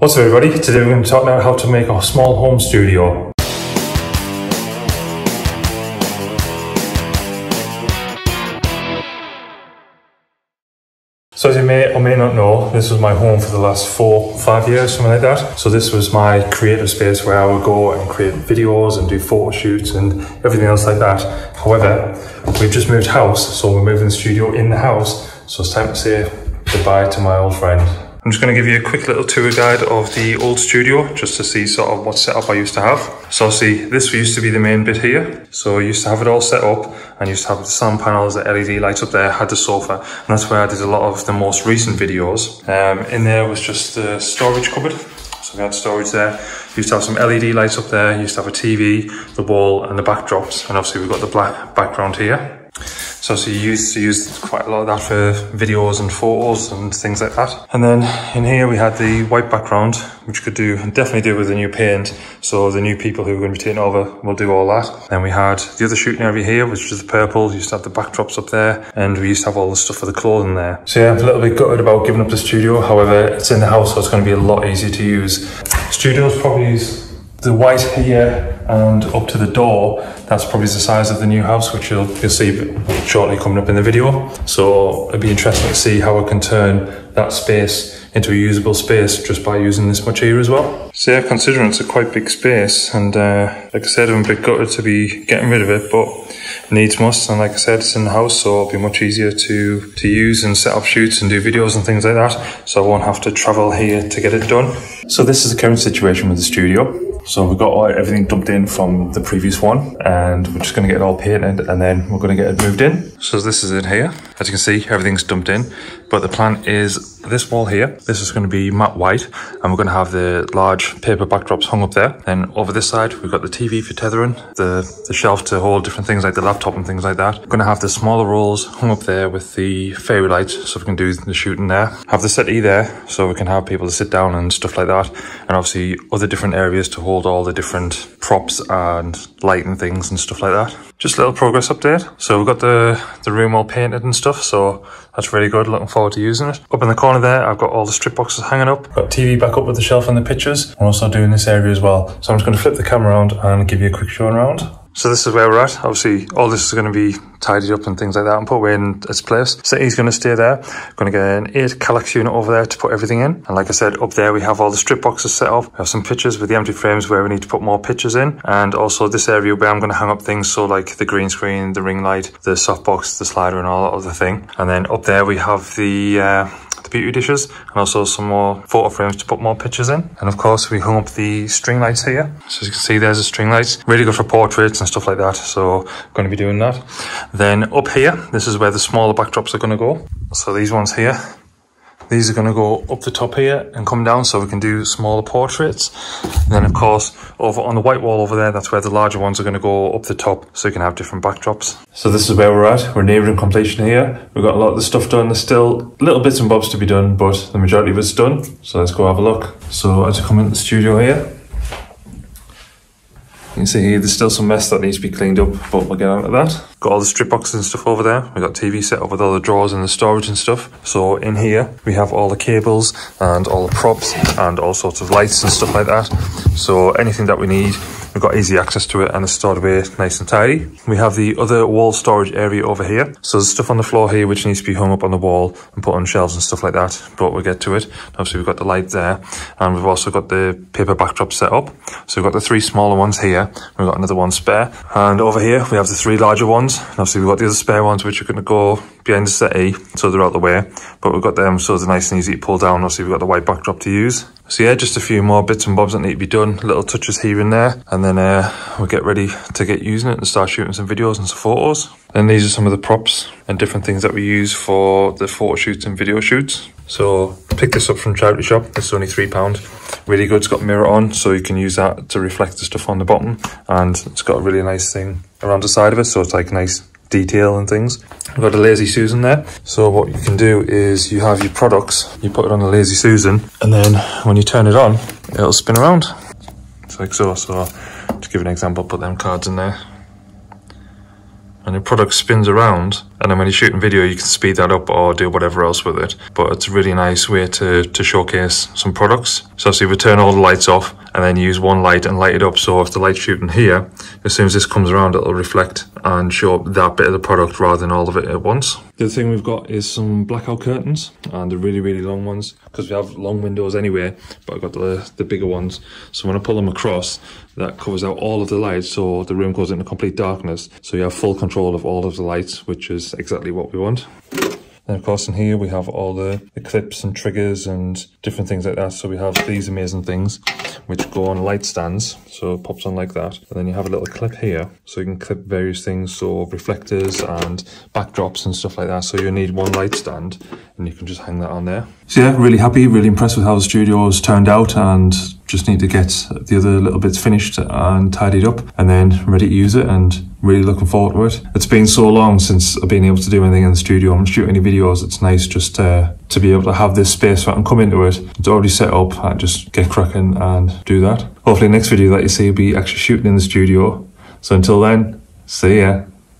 What's up everybody, today we're going to talk about how to make a small home studio. So as you may or may not know, this was my home for the last 4 or 5 years, something like that. So this was my creative space where I would go and create videos and do photo shoots and everything else like that. However, we've just moved house, so we're moving the studio in the house. So it's time to say goodbye to my old friend. I'm just going to give you a quick little tour guide of the old studio just to see sort of what setup I used to have. So see, this used to be the main bit here. So I used to have it all set up and used to have the sound panels, the LED lights up there, had the sofa, and that's where I did a lot of the most recent videos. In there was just the storage cupboard. So we had storage there. Used to have some LED lights up there, used to have a TV, the wall and the backdrops, and obviously we've got the black background here. So you used to use quite a lot of that for videos and photos and things like that. And then in here we had the white background, which could definitely do with the new paint. So the new people who are going to be taking over will do all that. Then we had the other shooting area here, which was the purple. We used to have the backdrops up there, and we used to have all the stuff for the clothing there. So yeah, I'm a little bit gutted about giving up the studio. However, it's in the house, so it's going to be a lot easier to use. Studio's probably the white here and up to the door, that's probably the size of the new house, which you'll see shortly coming up in the video. So it'd be interesting to see how I can turn that space into a usable space just by using this much here as well. So yeah, considering it's a quite big space, and like I said, I'm a bit gutted to be getting rid of it, but needs must, and like I said, it's in the house, so it'll be much easier to use and set up shoots and do videos and things like that, so I won't have to travel here to get it done. So this is the current situation with the studio. So we've got everything dumped in from the previous one, and we're just going to get it all painted and then we're going to get it moved in. So this is it here. As you can see, everything's dumped in, but the plan is this wall here, this is going to be matte white, and we're going to have the large paper backdrops hung up there. Then over this side, we've got the TV for tethering, the shelf to hold different things like the laptop and things like that. We're going to have the smaller rolls hung up there with the fairy lights, so we can do the shooting there. Have the settee there, so we can have people to sit down and stuff like that, and obviously other different areas to hold all the different props and lighting things and stuff like that. Just a little progress update. So we've got the room all painted and stuff, so that's really good. Looking forward to using it. Up in the corner there, I've got all the strip boxes hanging up. Got TV back up with the shelf and the pictures. I'm also doing this area as well. So I'm just going to flip the camera around and give you a quick show around. So this is where we're at. Obviously, all this is going to be tidied up and things like that and put away in its place. Settee's going to stay there. Going to get an 8 Kallax unit over there to put everything in. And like I said, up there we have all the strip boxes set up. We have some pictures with the empty frames where we need to put more pictures in. And also this area where I'm going to hang up things, so like the green screen, the ring light, the softbox, the slider and all that other thing. And then up there we have the beauty dishes, and also some more photo frames to put more pictures in. And of course we hung up the string lights here, so as you can see there's the string lights, really good for portraits and stuff like that, so I'm going to be doing that. Then up here, this is where the smaller backdrops are going to go. So these ones here, these are going to go up the top here and come down, so we can do smaller portraits. And then of course, over on the white wall over there, that's where the larger ones are going to go up the top, so you can have different backdrops. So this is where we're at. We're nearing completion here. We've got a lot of the stuff done. There's still little bits and bobs to be done, but the majority of it's done. So let's go have a look. So as you come into the studio here, you can see here there's still some mess that needs to be cleaned up, but we'll get on to that. Got all the strip boxes and stuff over there. We've got TV set up with all the drawers and the storage and stuff. So in here, we have all the cables and all the props and all sorts of lights and stuff like that. So anything that we need, we've got easy access to it, and it's stored away nice and tidy. We have the other wall storage area over here. So there's stuff on the floor here which needs to be hung up on the wall and put on shelves and stuff like that, but we'll get to it. Obviously we've got the light there, and we've also got the paper backdrop set up. So we've got the 3 smaller ones here, we've got another one spare, and over here we have the 3 larger ones. And obviously we've got the other spare ones which are going to go behind the settee, so they're out the way, but we've got them so they're nice and easy to pull down. Obviously we've got the white backdrop to use. So yeah, just a few more bits and bobs that need to be done, little touches here and there, and then we'll get ready to get using it and start shooting some videos and some photos. And these are some of the props and different things that we use for the photo shoots and video shoots. So pick this up from charity shop, it's only £3, really good. It's got a mirror on, so you can use that to reflect the stuff on the bottom, and it's got a really nice thing around the side of it, so it's like nice detail and things. We've got a Lazy Susan there. So what you can do is you have your products, you put it on the Lazy Susan, and then when you turn it on, it'll spin around. It's like so. So to give an example, put them cards in there. and your product spins around, and then when you're shooting video you can speed that up or do whatever else with it. But it's a really nice way to showcase some products. So obviously we turn all the lights off and then use one light and light it up, so if the light's shooting here, as soon as this comes around it'll reflect and show up that bit of the product rather than all of it at once. The other thing we've got is some blackout curtains, and they're really long ones because we have long windows anyway, but I've got the bigger ones, so when I pull them across that covers out all of the lights, so the room goes into complete darkness, so you have full control of all of the lights, which is exactly what we want. And of course in here we have all the clips and triggers and different things like that. So we have these amazing things which go on light stands, so it pops on like that, and then you have a little clip here so you can clip various things, so reflectors and backdrops and stuff like that. So you need one light stand and you can just hang that on there. So yeah, really happy, really impressed with how the studio's turned out, and just need to get the other little bits finished and tidied up and then ready to use it, and really looking forward to it. It's been so long since I've been able to do anything in the studio and shoot any videos. It's nice just to be able to have this space where I can come into it. It's already set up and just get cracking and do that. Hopefully next video that you see will be actually shooting in the studio. So until then, see ya.